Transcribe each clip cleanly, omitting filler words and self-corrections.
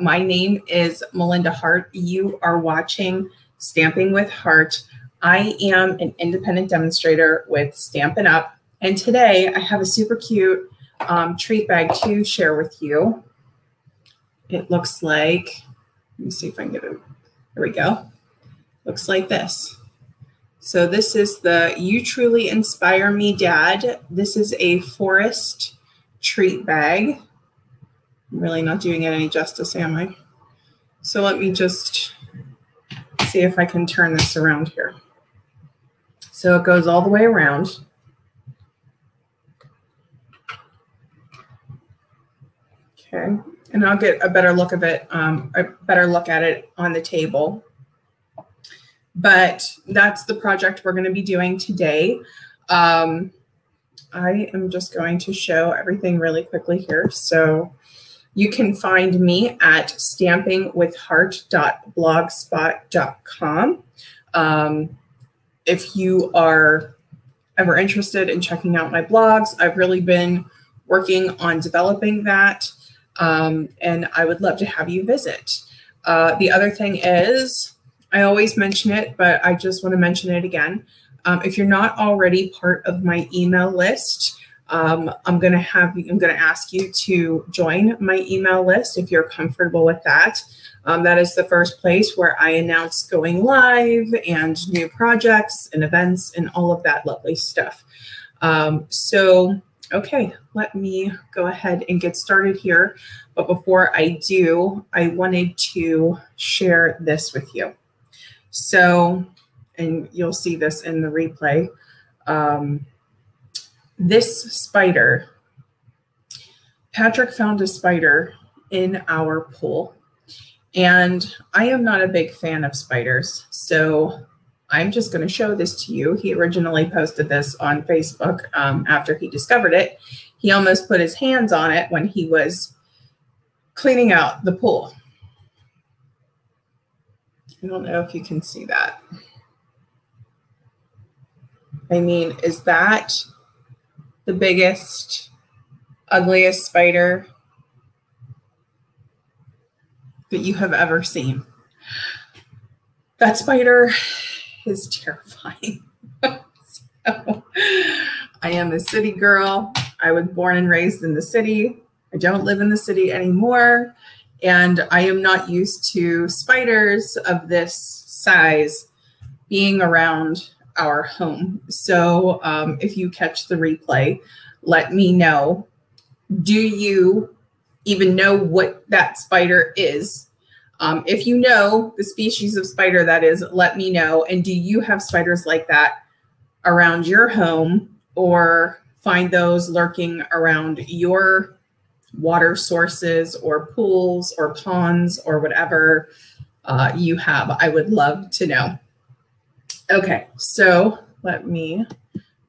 My name is Melinda Hart. You are watching Stamping with Hart. I am an independent demonstrator with Stampin' Up! And today I have a super cute treat bag to share with you. It looks like, let me see if I can get it. There we go. Looks like this. So this is the You Truly Inspire Me, Dad. This is a forest treat bag. I'm really not doing it any justice, am I? So let me just see if I can turn this around here. So it goes all the way around. Okay, and I'll get a better look of it, a better look at it on the table. But that's the project we're going to be doing today. I am just going to show everything really quickly here. So you can find me at stampingwithhart.blogspot.com. If you are ever interested in checking out my blogs, I've really been working on developing that, and I would love to have you visit. The other thing is, I always mention it, but I just want to mention it again. If you're not already part of my email list, I'm going to ask you to join my email list if you're comfortable with that. That is the first place where I announce going live and new projects and events and all of that lovely stuff. Okay, let me go ahead and get started here. But before I do, I wanted to share this with you. So, and you'll see this in the replay. This spider, Patrick found a spider in our pool, and I am not a big fan of spiders, so I'm just going to show this to you. He originally posted this on Facebook after he discovered it. He almost put his hands on it when he was cleaning out the pool. I don't know if you can see that. I mean, is that the biggest, ugliest spider that you have ever seen? That spider is terrifying. So, I am a city girl. I was born and raised in the city. I don't live in the city anymore. And I am not used to spiders of this size being around our home. So if you catch the replay, let me know. Do you even know what that spider is? If you know the species of spider that is, let me know. And do you have spiders like that around your home, or find those lurking around your water sources or pools or ponds or whatever you have? I would love to know. Okay, so let me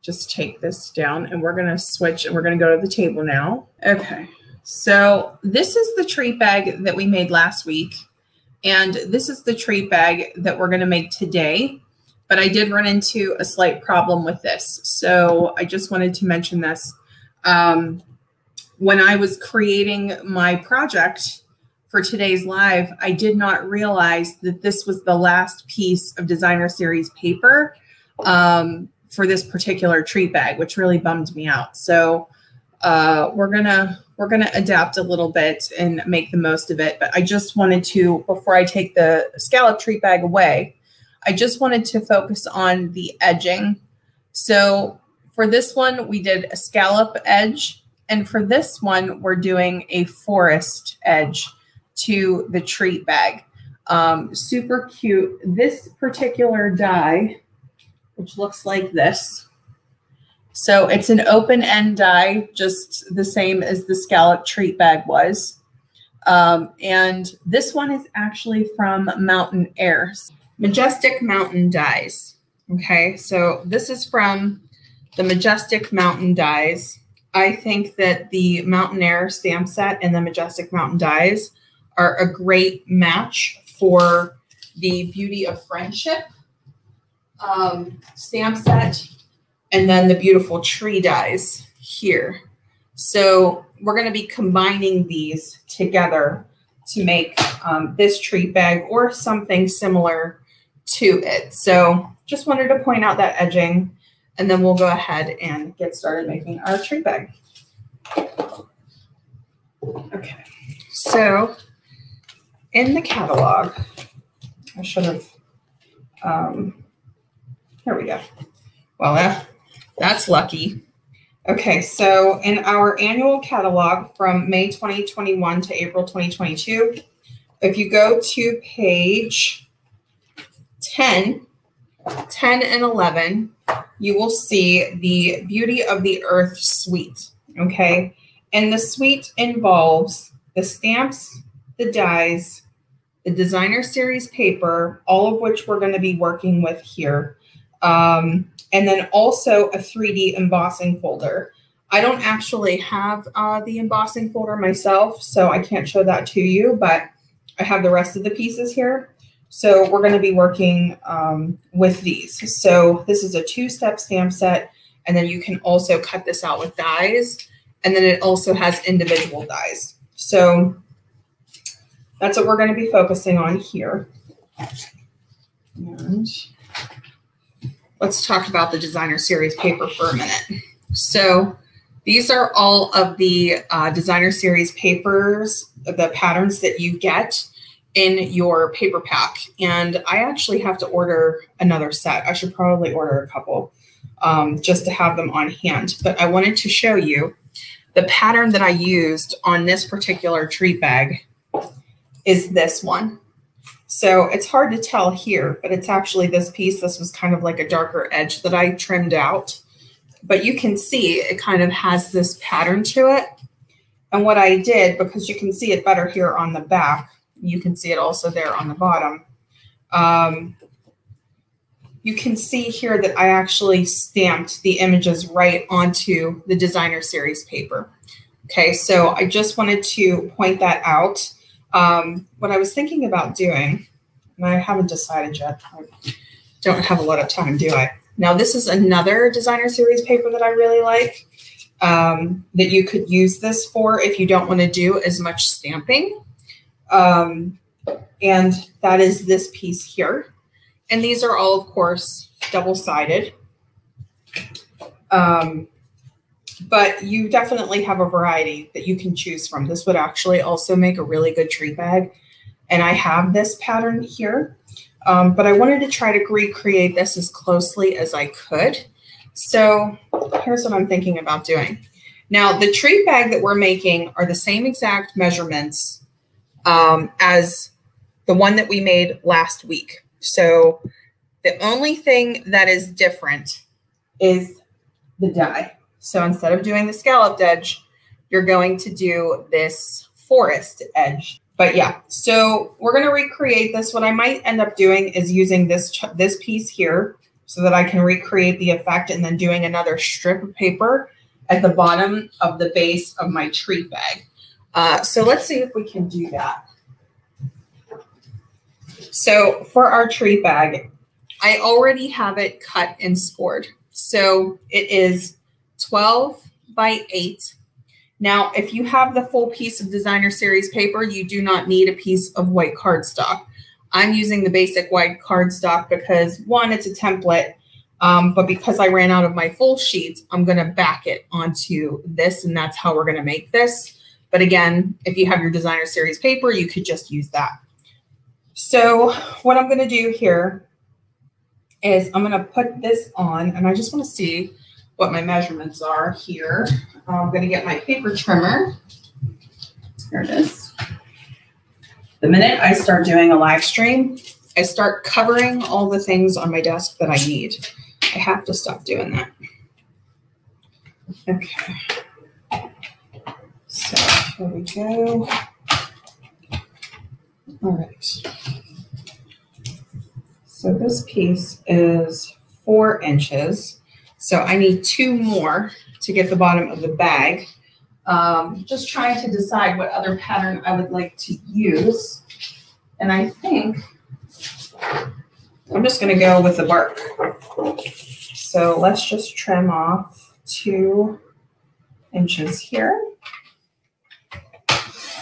just take this down, and we're going to switch and we're going to go to the table now. Okay, so this is the treat bag that we made last week. And this is the treat bag that we're going to make today. But I did run into a slight problem with this. So I just wanted to mention this. When I was creating my project for today's live, I did not realize that this was the last piece of designer series paper for this particular treat bag, which really bummed me out. So we're gonna adapt a little bit and make the most of it. But I just wanted to, before I take the scallop treat bag away, I just wanted to focus on the edging. So for this one, we did a scallop edge. And for this one, we're doing a forest edge to the treat bag. Super cute. This particular die, which looks like this. So it's an open end die, just the same as the scallop treat bag was. And this one is actually from Mountain Air. Majestic Mountain Dies. Okay, so this is from the Majestic Mountain Dies. I think that the Mountain Air stamp set and the Majestic Mountain Dies are a great match for the Beauty of Friendship stamp set, and then the beautiful tree dies here. So we're going to be combining these together to make this treat bag or something similar to it. So just wanted to point out that edging, and then we'll go ahead and get started making our treat bag. Okay, so in the catalog, I should have, here we go. Well, that's lucky. Okay, so in our annual catalog from May 2021 to April 2022, if you go to page 10 and 11, you will see the Beauty of the Earth Suite, okay? And the suite involves the stamps, the dies, the designer series paper, all of which we're gonna be working with here. And then also a 3D embossing folder. I don't actually have the embossing folder myself, so I can't show that to you, but I have the rest of the pieces here. So we're gonna be working with these. So this is a 2-step stamp set, and then you can also cut this out with dies, and then it also has individual dies. So that's what we're gonna be focusing on here. And let's talk about the designer series paper for a minute. So these are all of the designer series papers, the patterns that you get in your paper pack. And I actually have to order another set. I should probably order a couple just to have them on hand. But I wanted to show you the pattern that I used on this particular treat bag is this one. So it's hard to tell here, but it's actually this piece. This was kind of like a darker edge that I trimmed out, but you can see it kind of has this pattern to it. And what I did, because you can see it better here on the back, you can see it also there on the bottom. You can see here that I actually stamped the images right onto the designer series paper. Okay, so I just wanted to point that out. What I was thinking about doing, and I haven't decided yet, I don't have a lot of time, do I? Now, this is another designer series paper that I really like, that you could use this for if you don't want to do as much stamping. And that is this piece here. And these are all, of course, double-sided. But you definitely have a variety that you can choose from. This would actually also make a really good treat bag. And I have this pattern here, but I wanted to try to recreate this as closely as I could. So here's what I'm thinking about doing. Now, the treat bag that we're making are the same exact measurements as the one that we made last week. So the only thing that is different is the die. So instead of doing the scalloped edge, you're going to do this forest edge. But yeah, so we're going to recreate this. What I might end up doing is using this piece here so that I can recreate the effect, and then doing another strip of paper at the bottom of the base of my treat bag. So let's see if we can do that. So for our treat bag, I already have it cut and scored. So it is 12 by 8. Now, if you have the full piece of designer series paper, you do not need a piece of white cardstock. I'm using the basic white cardstock because, one, it's a template, but because I ran out of my full sheets, I'm going to back it onto this, and that's how we're going to make this. But again, if you have your designer series paper, you could just use that. So what I'm going to do here is I'm going to put this on, and I just want to see what my measurements are here. I'm gonna get my paper trimmer. Here it is. The minute I start doing a live stream, I start covering all the things on my desk that I need. I have to stop doing that. Okay. So here we go. All right. So this piece is 4 inches. So I need 2 more to get the bottom of the bag. Just trying to decide what other pattern I would like to use. And I think I'm just going to go with the bark. So let's just trim off 2 inches here.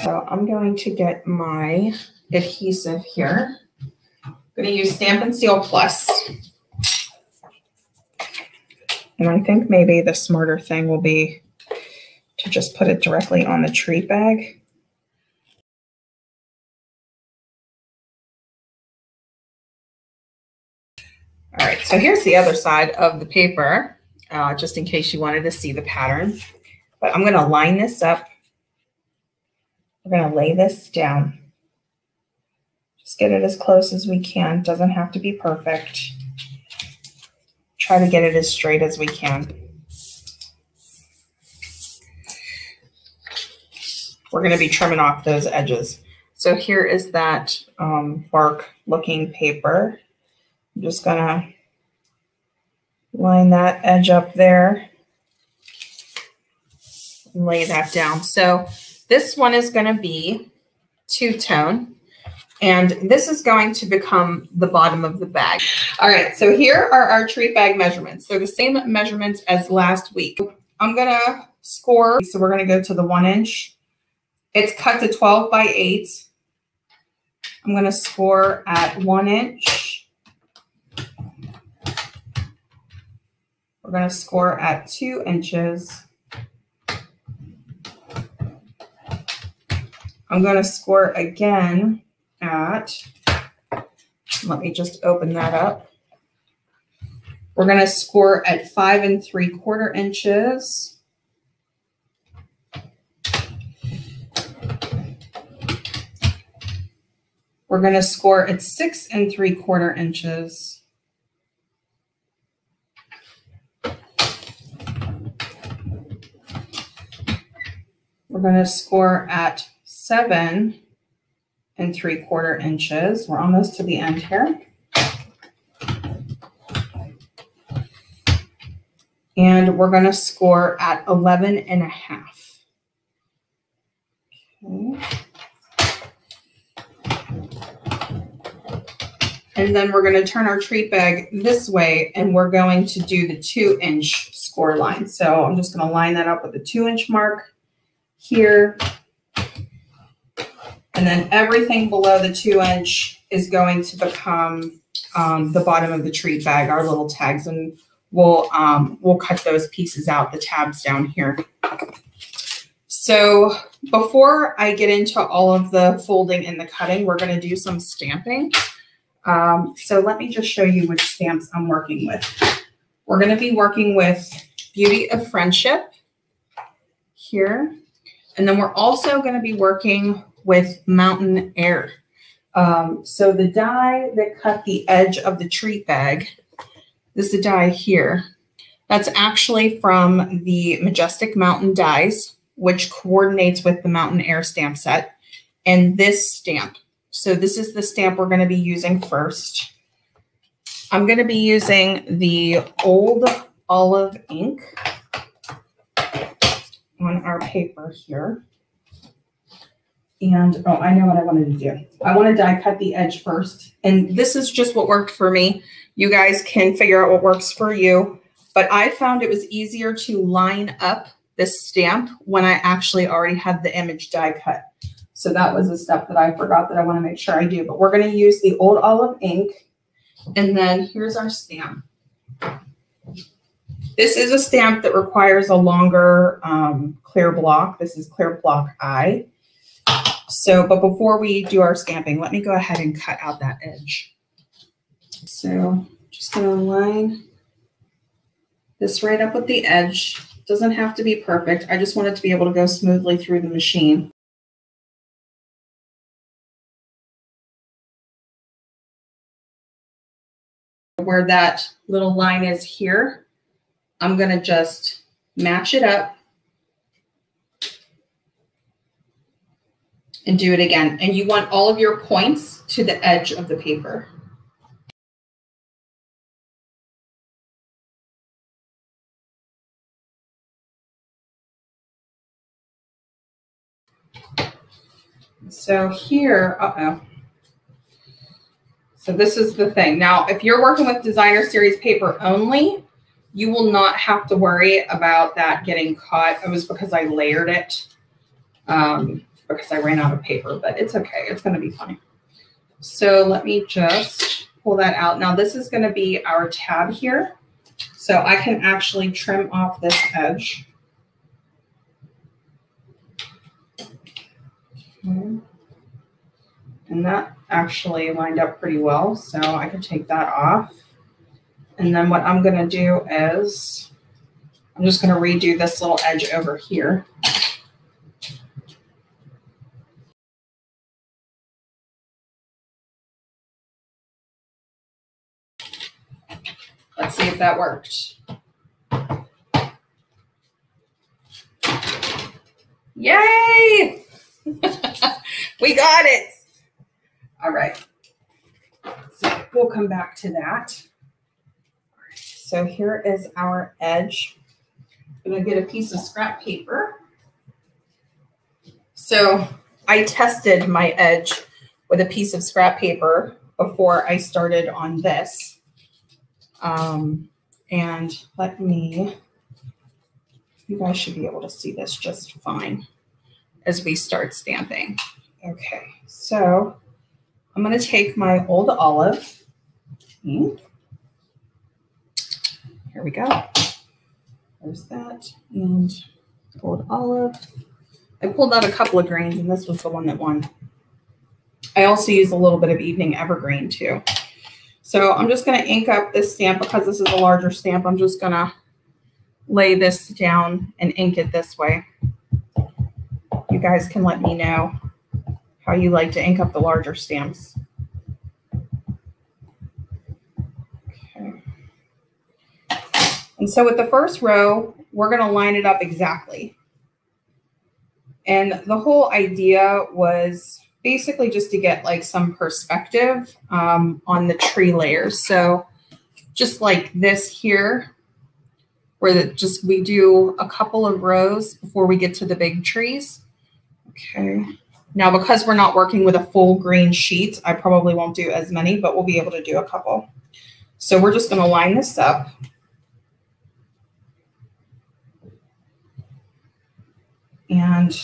So I'm going to get my adhesive here. I'm going to use Stampin' Seal Plus. And I think maybe the smarter thing will be to just put it directly on the treat bag. All right, so here's the other side of the paper, just in case you wanted to see the pattern. But I'm going to line this up. We're going to lay this down. Just get it as close as we can. Doesn't have to be perfect. Try to get it as straight as we can. We're going to be trimming off those edges. So here is that bark looking paper. I'm just going to line that edge up there and lay that down. So this one is going to be two-tone, and this is going to become the bottom of the bag. All right, so here are our treat bag measurements. They're the same measurements as last week. I'm going to score, so we're going to go to the 1 inch. It's cut to 12 by 8. I'm going to score at 1 inch. We're going to score at 2 inches. I'm going to score again at, let me just open that up. We're going to score at 5 3/4 inches. We're going to score at 6 3/4 inches. We're going to score at 7 3/4 inches. We're almost to the end here. And we're going to score at 11 1/2. Okay. And then we're going to turn our treat bag this way and we're going to do the 2 inch score line. So I'm just going to line that up with the 2 inch mark here. And then everything below the 2 inch is going to become the bottom of the treat bag, our little tags, and we'll cut those pieces out, the tabs down here. So before I get into all of the folding and the cutting, we're going to do some stamping. So let me just show you which stamps I'm working with. We're going to be working with Beauty of Friendship here. And then we're also going to be working with Mountain Air. So the die that cut the edge of the treat bag, this is the die here. That's actually from the Majestic Mountain Dies, which coordinates with the Mountain Air stamp set and this stamp. So this is the stamp we're gonna be using first. I'm gonna be using the Old Olive ink on our paper here. And oh, I know what I wanted to do. I want to die cut the edge first. And this is just what worked for me. You guys can figure out what works for you. But I found it was easier to line up this stamp when I actually already had the image die cut. So that was a step that I forgot that I want to make sure I do. But we're going to use the Old Olive ink. And then here's our stamp. This is a stamp that requires a longer clear block. This is clear block I. So, but before we do our stamping, let me go ahead and cut out that edge. So just going to line this right up with the edge. Doesn't have to be perfect. I just want it to be able to go smoothly through the machine. Where that little line is here, I'm going to just match it up. And do it again. And you want all of your points to the edge of the paper. So here, so this is the thing. Now, if you're working with designer series paper only, you will not have to worry about that getting caught. It was because I layered it. because I ran out of paper, but it's okay. It's going to be funny. So let me just pull that out. Now this is going to be our tab here. So I can actually trim off this edge. And that actually lined up pretty well. So I can take that off. And then what I'm going to do is I'm just going to redo this little edge over here. Let's see if that worked. Yay! We got it. All right. So we'll come back to that. So here is our edge. I'm going to get a piece of scrap paper. So I tested my edge with a piece of scrap paper before I started on this. And let me, you guys should be able to see this just fine as we start stamping. Okay, so I'm going to take my Old Olive. Here we go. There's that and Old Olive. I pulled out a couple of grains and this was the one that won. I also use a little bit of Evening Evergreen too. So I'm just going to ink up this stamp because this is a larger stamp. I'm just going to lay this down and ink it this way. You guys can let me know how you like to ink up the larger stamps. Okay. And so with the first row, we're going to line it up exactly. And the whole idea was basically just to get like some perspective on the tree layers. So just like this here, where we do a couple of rows before we get to the big trees. Okay. Now, because we're not working with a full green sheet, I probably won't do as many, but we'll be able to do a couple. So we're just going to line this up. And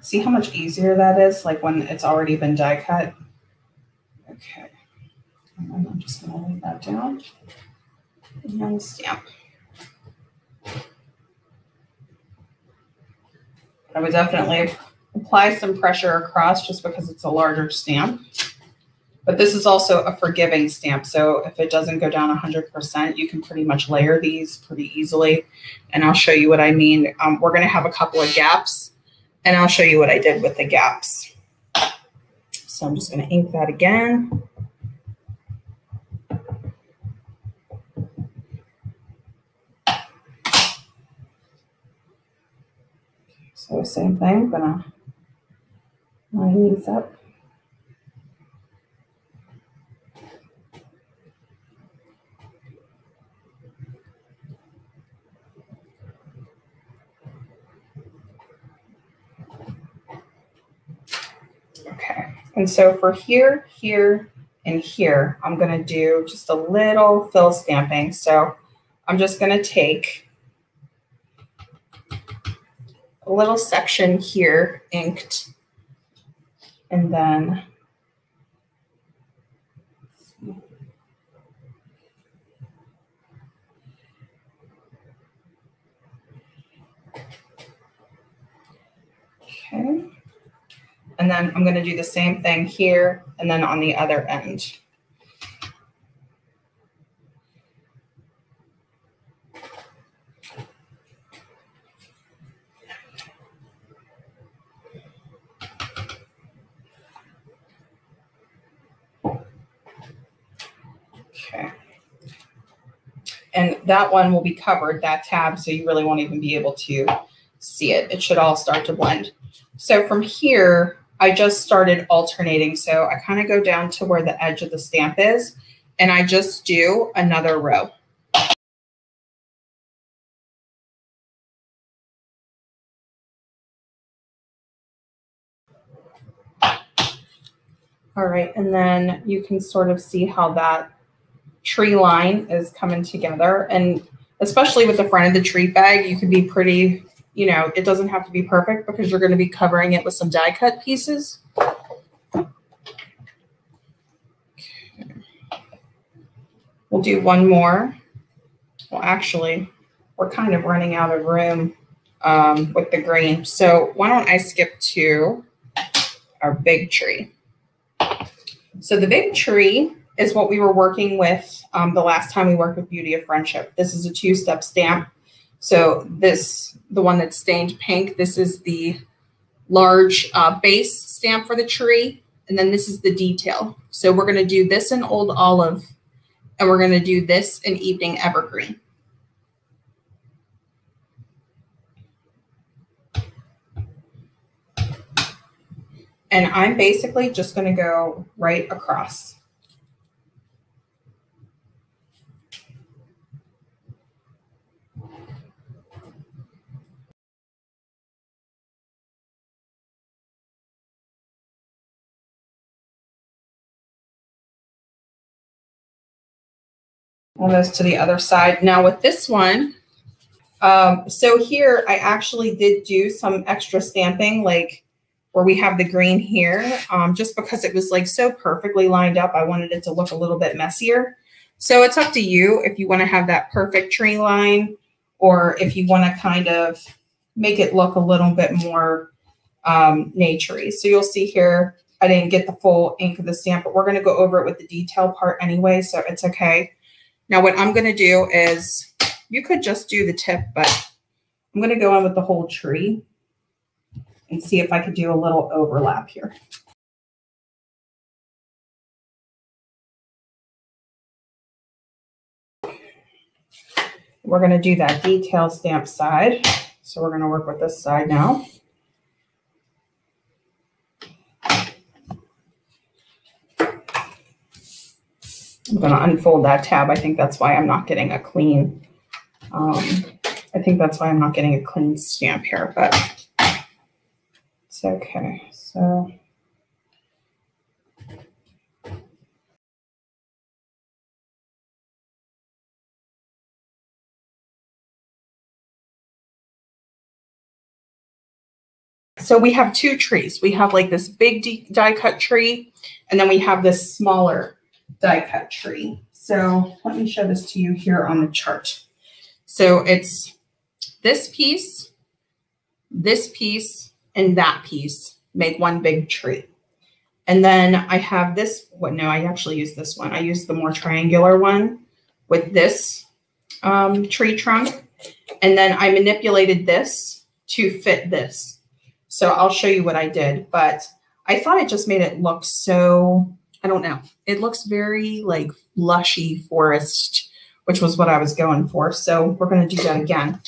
see how much easier that is, like when it's already been die cut. Okay, and then I'm just gonna lay that down and stamp. I would definitely apply some pressure across just because it's a larger stamp, but this is also a forgiving stamp. So if it doesn't go down 100%, you can pretty much layer these pretty easily. And I'll show you what I mean. We're gonna have a couple of gaps. And I'll show you what I did with the gaps. So I'm just going to ink that again. So same thing, I'm going to line these up. Okay, and so for here, here, and here, I'm going to do just a little fill stamping. So I'm just going to take a little section here inked, and then okay. And then I'm going to do the same thing here and then on the other end. Okay. And that one will be covered, that tab, so you really won't even be able to see it. It should all start to blend. So from here, I just started alternating. So I kind of go down to where the edge of the stamp is, and I just do another row. All right, and then you can sort of see how that tree line is coming together. And especially with the front of the treat bag, you can be pretty you know, it doesn't have to be perfect because you're going to be covering it with some die cut pieces. We'll do one more. Well, actually, we're kind of running out of room with the green. So why don't I skip to our big tree? So the big tree is what we were working with the last time we worked with Beauty of Friendship. This is a two-step stamp. So this, the one that's stained pink, this is the large base stamp for the tree. And then this is the detail. So we're gonna do this in Old Olive, and we're gonna do this in Evening Evergreen. And I'm basically just gonna go right across. Almost to the other side. Now with this one, so here I actually did do some extra stamping, like where we have the green here, just because it was like so perfectly lined up, I wanted it to look a little bit messier. So it's up to you if you want to have that perfect tree line, or if you want to kind of make it look a little bit more naturey. So you'll see here, I didn't get the full ink of the stamp, but we're going to go over it with the detail part anyway, so it's okay. Now what I'm going to do is, you could just do the tip, but I'm going to go in with the whole tree and see if I could do a little overlap here. We're going to do that detail stamp side. So we're going to work with this side now. I'm going to unfold that tab. I think that's why I'm not getting a clean, stamp here, but it's okay. So we have two trees. We have like this big die cut tree, and then we have this smaller die cut tree. So let me show this to you here on the chart. So it's this piece, and that piece make one big tree. And then I have this one. No, I actually use this one. I use the more triangular one with this tree trunk. And then I manipulated this to fit this. So I'll show you what I did, but I thought it just made it look so, I don't know. It looks very like lushy forest, which was what I was going for. So we're going to do that again.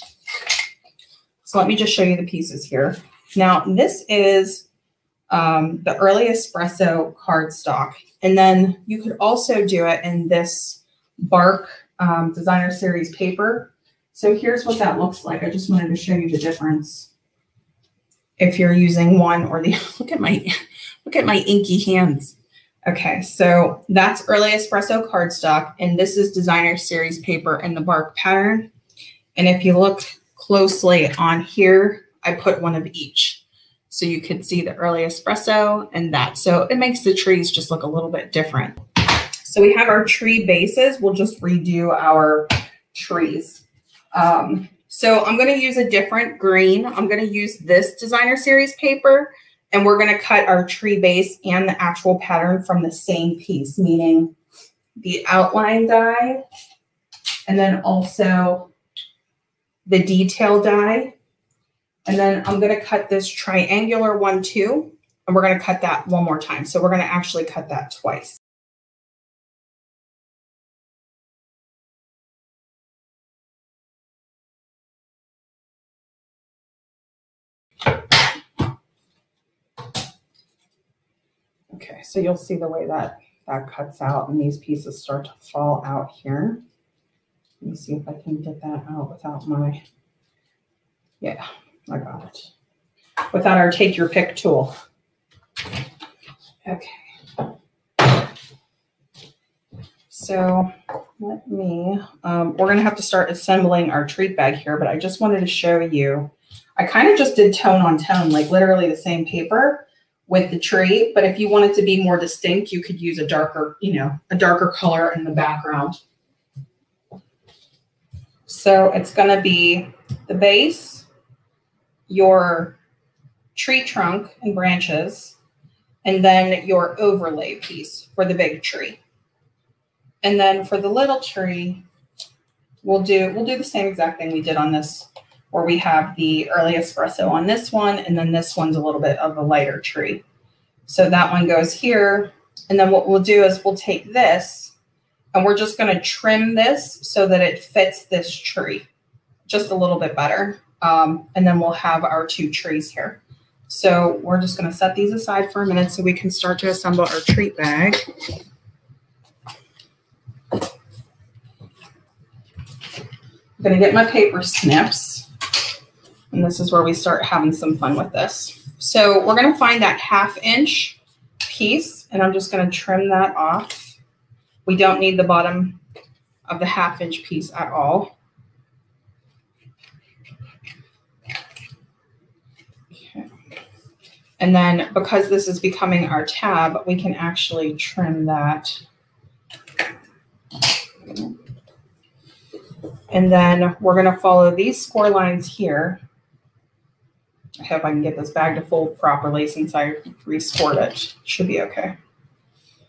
So let me just show you the pieces here. Now this is the Early Espresso cardstock. And then you could also do it in this bark designer series paper. So here's what that looks like. I just wanted to show you the difference if you're using one or the look at my inky hands. Okay, so that's Early Espresso cardstock, and this is designer series paper in the bark pattern. And if you look closely on here, I put one of each. So you can see the Early Espresso and that. So it makes the trees just look a little bit different. So we have our tree bases. We'll just redo our trees. So I'm going to use a different green. I'm going to use this designer series paper, and we're going to cut our tree base and the actual pattern from the same piece, meaning the outline die and then also the detail die. And then I'm going to cut this triangular one too, and we're going to cut that one more time. So we're going to actually cut that twice. Okay, so you'll see the way that cuts out, and these pieces start to fall out here. Let me see if I can get that out without my, yeah, I got it. Without our take your pick tool. Okay. So let me, we're gonna have to start assembling our treat bag here, but I just wanted to show you, I kind of just did tone on tone, like literally the same paper with the tree. But if you wanted to be more distinct, you could use a darker, you know, a darker color in the background. So it's going to be the base, your tree trunk and branches, and then your overlay piece for the big tree. And then for the little tree, we'll do the same exact thing we did on this, where we have the Early Espresso on this one, and then this one's a little bit of a lighter tree. So that one goes here. And then what we'll do is we'll take this and we're just going to trim this so that it fits this tree just a little bit better. And then we'll have our two trees here. So we're just going to set these aside for a minute so we can start to assemble our treat bag. I'm going to get my paper snips, and this is where we start having some fun with this. So we're going to find that half-inch piece, and I'm just going to trim that off. We don't need the bottom of the half-inch piece at all. Okay. And then because this is becoming our tab, we can actually trim that. And then we're going to follow these score lines here. I hope I can get this bag to fold properly since I re-scored it. Should be okay.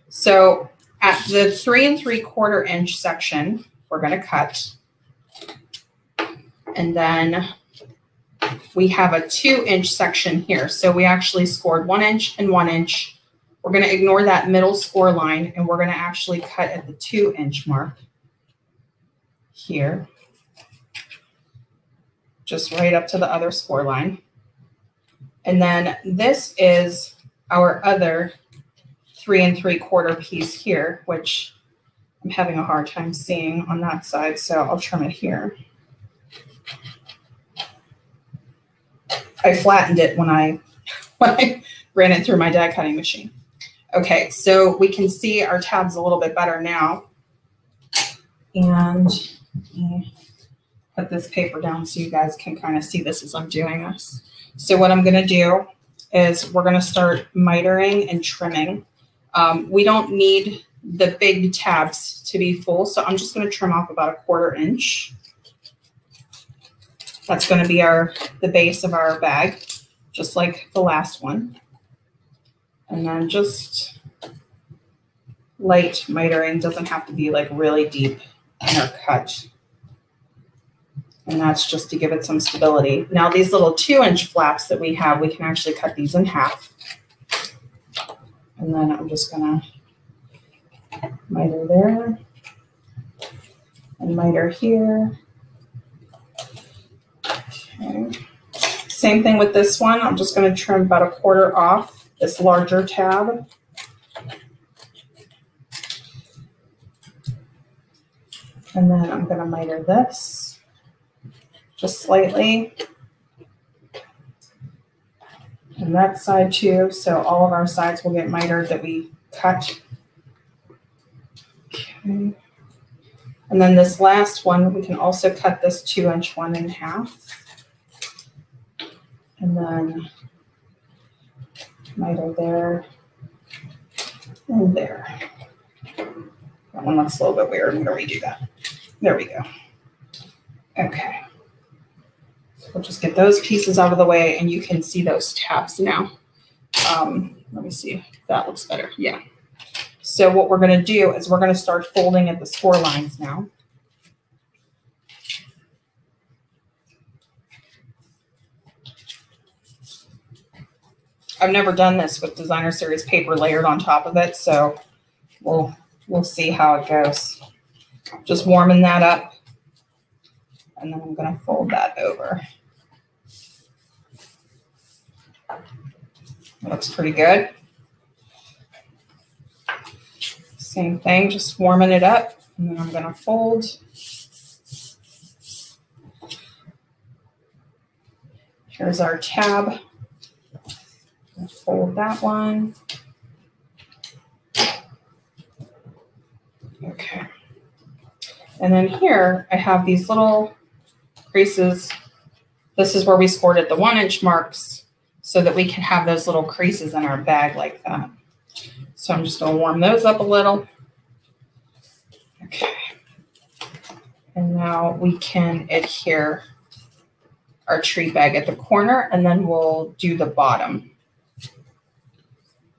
So at the 3 3/4 inch section, we're going to cut. And then we have a 2 inch section here. So we actually scored 1 inch and 1 inch. We're going to ignore that middle score line, and we're going to actually cut at the 2 inch mark here, just right up to the other score line. And then this is our other 3 3/4 piece here, which I'm having a hard time seeing on that side, so I'll trim it here. I flattened it when I ran it through my die cutting machine. Okay, so we can see our tabs a little bit better now. And put this paper down so you guys can kind of see this as I'm doing this. So what I'm going to do is we're going to start mitering and trimming. We don't need the big tabs to be full, so I'm just going to trim off about 1/4 inch. That's going to be the base of our bag, just like the last one. And then just light mitering, doesn't have to be like really deep in our cut. And that's just to give it some stability. Now these little 2 inch flaps that we have, we can actually cut these in half. And then I'm just gonna miter there and miter here. Okay. Same thing with this one. I'm just gonna trim about 1/4 off this larger tab. And then I'm going to miter this just slightly. And that side too. So all of our sides will get mitered that we cut. Okay. And then this last one, we can also cut this 2 inch one in half. And then miter there and there. That one looks a little bit weird. I'm going to redo that. There we go. Okay. So we'll just get those pieces out of the way, and you can see those tabs now. Let me see. That looks better. Yeah. So what we're going to do is we're going to start folding at the score lines now. I've never done this with Designer Series paper layered on top of it, so we'll see how it goes. Just warming that up, and then I'm going to fold that over. It looks pretty good. Same thing, just warming it up, and then I'm going to fold. Here's our tab. Fold that one. Okay. And then here I have these little creases This is where we scored at the 1-inch marks so that we can have those little creases in our bag like that. So I'm just going to warm those up a little. Okay. And now we can adhere our tree bag at the corner, and then we'll do the bottom.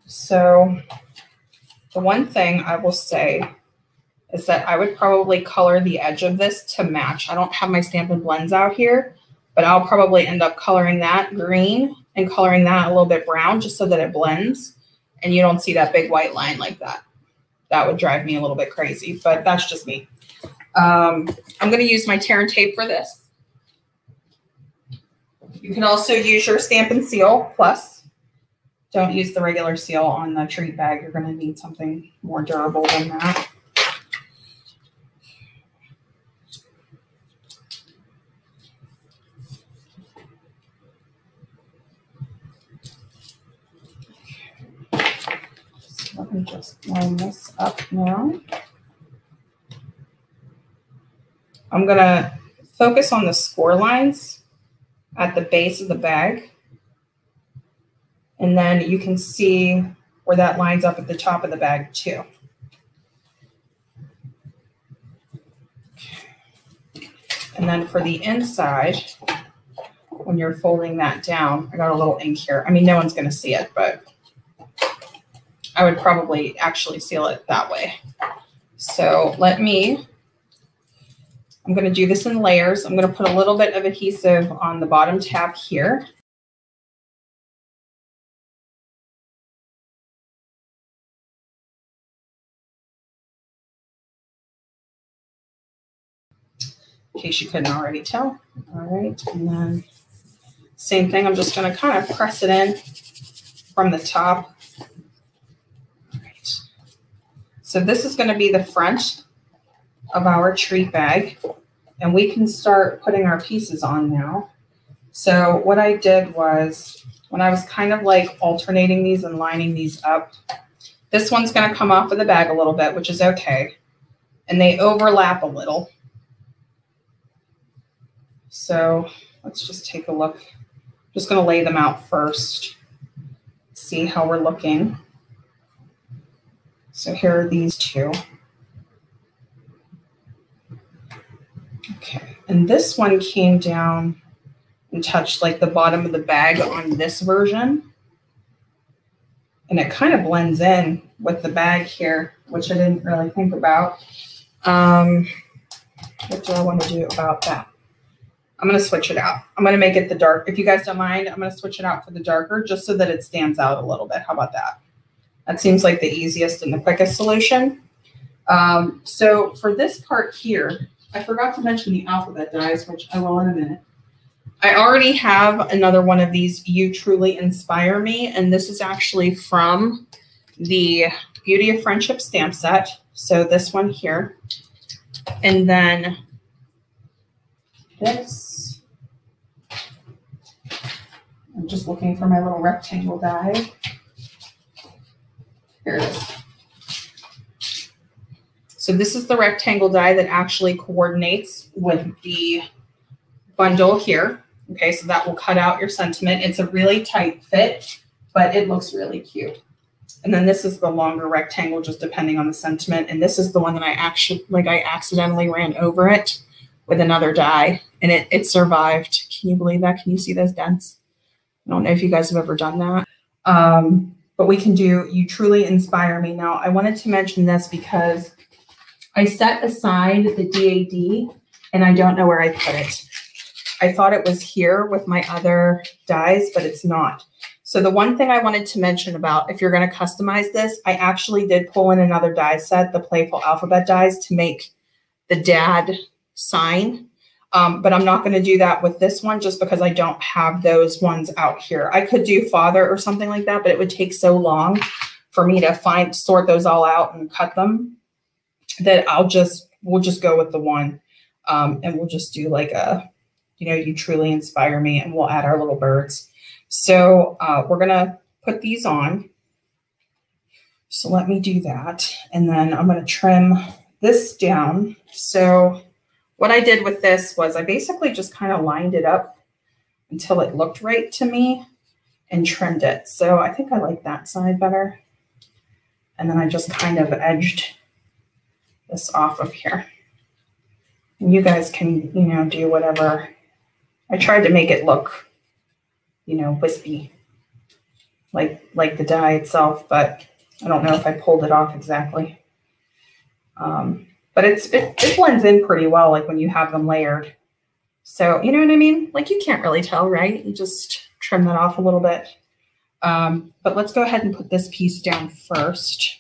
So the one thing I will say is that I would probably color the edge of this to match. I don't have my Stampin' Blends out here, but I'll probably end up coloring that green and coloring that a little bit brown just so that it blends and you don't see that big white line like that. That would drive me a little bit crazy, but that's just me. I'm going to use my Tear and Tape for this. You can also use your Stampin' Seal Plus. Don't use the regular seal on the treat bag. You're going to need something more durable than that. Let me just line this up now. I'm going to focus on the score lines at the base of the bag. And then you can see where that lines up at the top of the bag too. And then for the inside, when you're folding that down, I got a little ink here. I mean, no one's going to see it, but I would probably actually seal it that way. So I'm going to do this in layers. I'm going to put a little bit of adhesive on the bottom tab here. In case you couldn't already tell. All right. And then same thing. I'm just going to kind of press it in from the top. All right. So this is going to be the front of our tree bag, and we can start putting our pieces on now. So what I did was, when I was kind of like alternating these and lining these up, this one's going to come off of the bag a little bit, which is okay, and they overlap a little. So let's just take a look. I'm just going to lay them out first, see how we're looking. So here are these two. Okay, and this one came down and touched like the bottom of the bag on this version. And it kind of blends in with the bag here, which I didn't really think about. What do I want to do about that? I'm going to switch it out. I'm going to make it the dark. If you guys don't mind, I'm going to switch it out for the darker just so that it stands out a little bit. How about that? That seems like the easiest and the quickest solution. So for this part here, I forgot to mention the alphabet dies, which I will in a minute. I already have another one of these, You Truly Inspire Me, and this is actually from the Beauty of Friendship stamp set. So this one here. And then this. I'm just looking for my little rectangle die. Here it is. So this is the rectangle die that actually coordinates with the bundle here. Okay, so that will cut out your sentiment. It's a really tight fit, but it looks really cute. And then this is the longer rectangle, just depending on the sentiment. And this is the one that I actually, like I accidentally ran over it with another die, and it survived. Can you believe that? Can you see those dents? I don't know if you guys have ever done that. But we can do You Truly Inspire Me. Now, I wanted to mention this because I set aside the DAD and I don't know where I put it. I thought it was here with my other dies, but it's not. So the one thing I wanted to mention about if you're going to customize this, I actually did pull in another die set, the Playful Alphabet dies, to make the Dad sign. But I'm not going to do that with this one just because I don't have those ones out here. I could do Father or something like that, but it would take so long for me to sort those all out and cut them, that we'll just go with the one, and we'll just do like a, you know, You Truly Inspire Me, and we'll add our little birds. So we're going to put these on. So let me do that. And then I'm going to trim this down. So what I did with this was I basically just kind of lined it up until it looked right to me and trimmed it. So I think I like that side better. And then I just kind of edged this off of here. And you guys can, you know, do whatever. I tried to make it look, you know, wispy, like the die itself, but I don't know if I pulled it off exactly. But it blends in pretty well, like when you have them layered. So, you know what I mean? Like you can't really tell, right? You just trim that off a little bit. But let's go ahead and put this piece down first.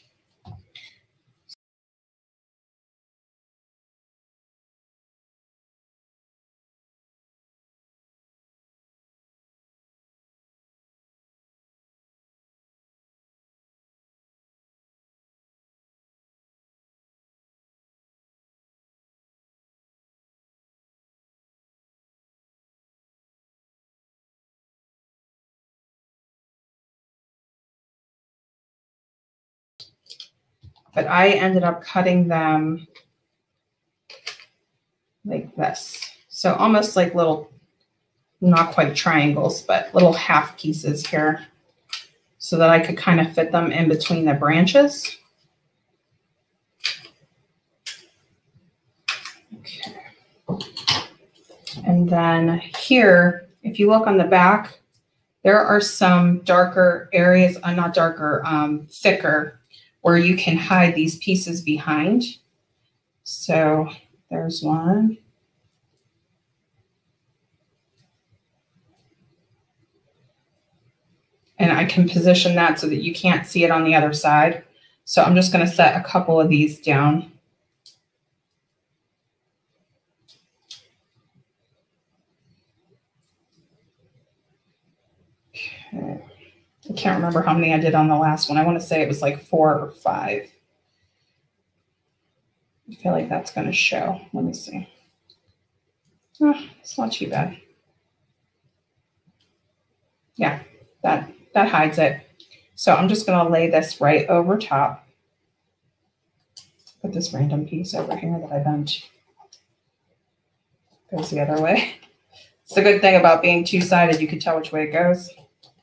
But I ended up cutting them like this. So almost like little, not quite triangles, but little half pieces here so that I could kind of fit them in between the branches. Okay. And then here, if you look on the back, there are some darker areas, not darker, thicker, where you can hide these pieces behind. So there's one. And I can position that so that you can't see it on the other side. So I'm just gonna set a couple of these down. Okay. I can't remember how many I did on the last one. I want to say it was like 4 or 5. I feel like that's going to show. Let me see. Oh, it's not too bad. Yeah, that hides it. So I'm just going to lay this right over top. Put this random piece over here that I bent. Goes the other way. It's a good thing about being two-sided. You can tell which way it goes.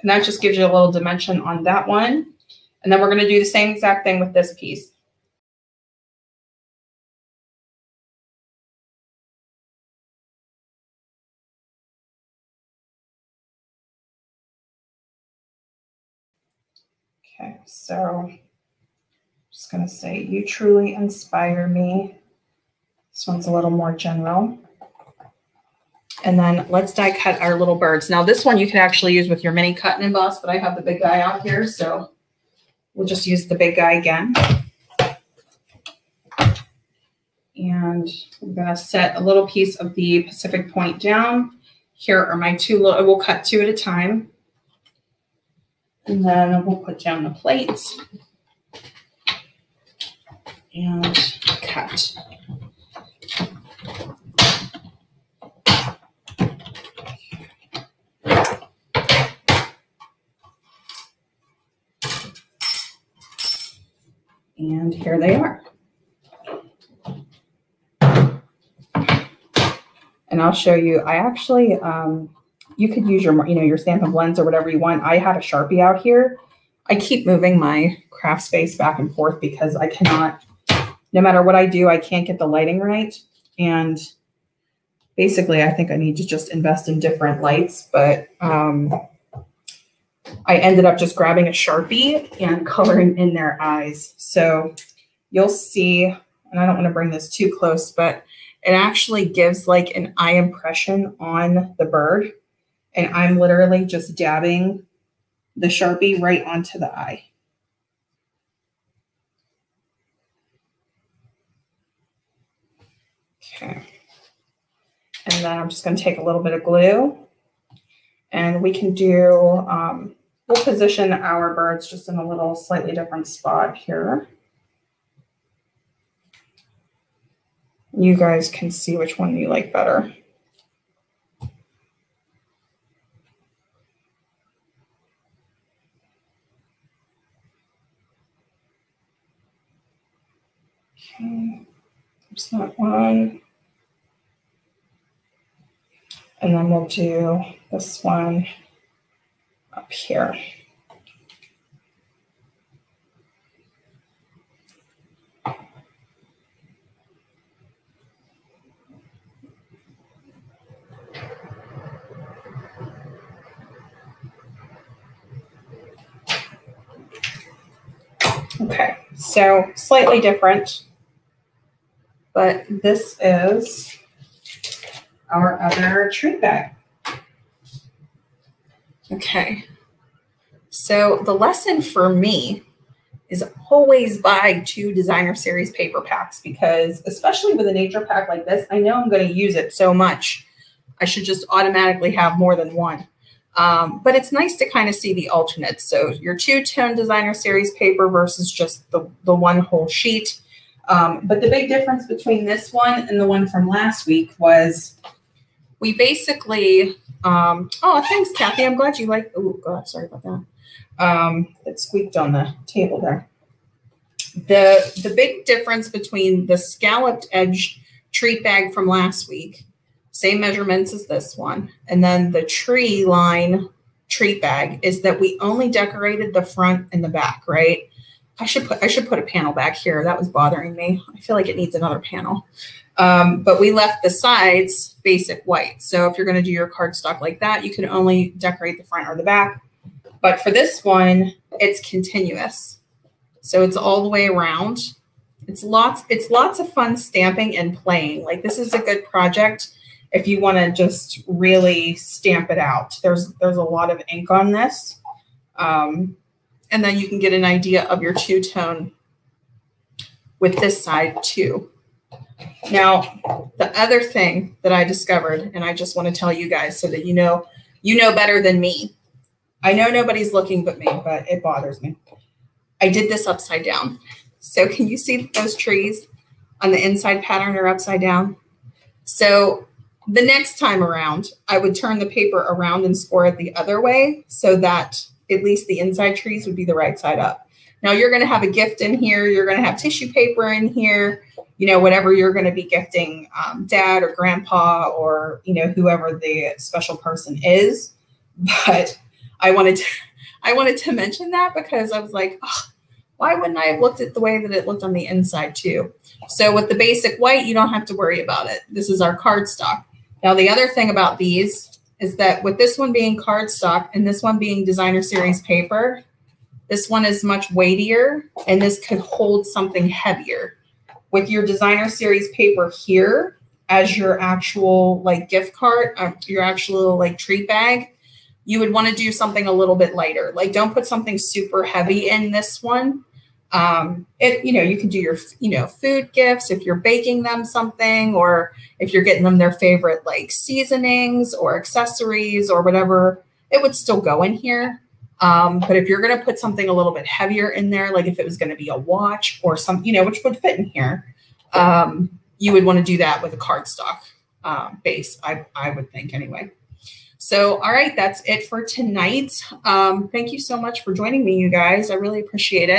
And that just gives you a little dimension on that one. And then we're going to do the same exact thing with this piece. Okay, so I'm just going to say, You Truly Inspire Me. This one's a little more general. And then let's die cut our little birds. Now this one you can actually use with your mini cut and emboss, but I have the big guy out here, so we'll just use the big guy again. And I'm gonna set a little piece of the Pacific Point down. Here are my two little, we'll cut two at a time. And then we'll put down the plates and cut. And here they are. And I'll show you, I actually, you could use your, you know, your Stampin' Blends or whatever you want. I had a Sharpie out here. I keep moving my craft space back and forth because I cannot, no matter what I do, I can't get the lighting right. And basically I think I need to just invest in different lights, but I ended up just grabbing a Sharpie and coloring in their eyes. So you'll see, and I don't want to bring this too close, but it actually gives like an eye impression on the bird. And I'm literally just dabbing the Sharpie right onto the eye. Okay. And then I'm just going to take a little bit of glue and we can do, we'll position our birds just in a little slightly different spot here. You guys can see which one you like better. Okay, there's that one. And then we'll do this one up here. Okay, so slightly different, but this is our other tree bag. Okay, so the lesson for me is always buy 2 designer series paper packs, because especially with a nature pack like this, I know I'm going to use it so much. I should just automatically have more than one. But it's nice to kind of see the alternates. So your 2 10 designer series paper versus just the one whole sheet. But the big difference between this one and the one from last week was we basically, oh, thanks, Kathy. I'm glad you like, oh, God, sorry about that. It squeaked on the table there. The big difference between the scalloped edge treat bag from last week, same measurements as this one, and then the tree line treat bag is that we only decorated the front and the back, right? I should put a panel back here. That was bothering me. I feel like it needs another panel. But we left the sides basic white. So if you're going to do your cardstock like that, you can only decorate the front or the back. But for this one, it's continuous. So it's all the way around. It's lots of fun stamping and playing. Like, this is a good project if you want to just really stamp it out. There's a lot of ink on this. And then you can get an idea of your 2-tone with this side too. Now, the other thing that I discovered, and I just want to tell you guys so that you know better than me. I know nobody's looking but me, but it bothers me. I did this upside down. So can you see that those trees on the inside pattern are upside down? So the next time around, I would turn the paper around and score it the other way so that at least the inside trees would be the right side up. Now you're going to have a gift in here. You're going to have tissue paper in here, you know, whatever you're going to be gifting Dad or Grandpa or, you know, whoever the special person is. But I wanted to mention that because I was like, oh, why wouldn't I have looked at the way that it looked on the inside too? So with the basic white, you don't have to worry about it. This is our cardstock. Now, the other thing about these is that with this one being cardstock and this one being designer series paper, this one is much weightier and this could hold something heavier. With your designer series paper here as your actual like gift card, your actual like treat bag, you would want to do something a little bit lighter. Like, don't put something super heavy in this one. You know, you can do your, you know, food gifts if you're baking them something, or if you're getting them their favorite like seasonings or accessories or whatever, it would still go in here. But if you're going to put something a little bit heavier in there, like if it was going to be a watch or some, you know, which would fit in here, you would want to do that with a cardstock base, I would think anyway. So, all right, that's it for tonight. Thank you so much for joining me, you guys. I really appreciate it.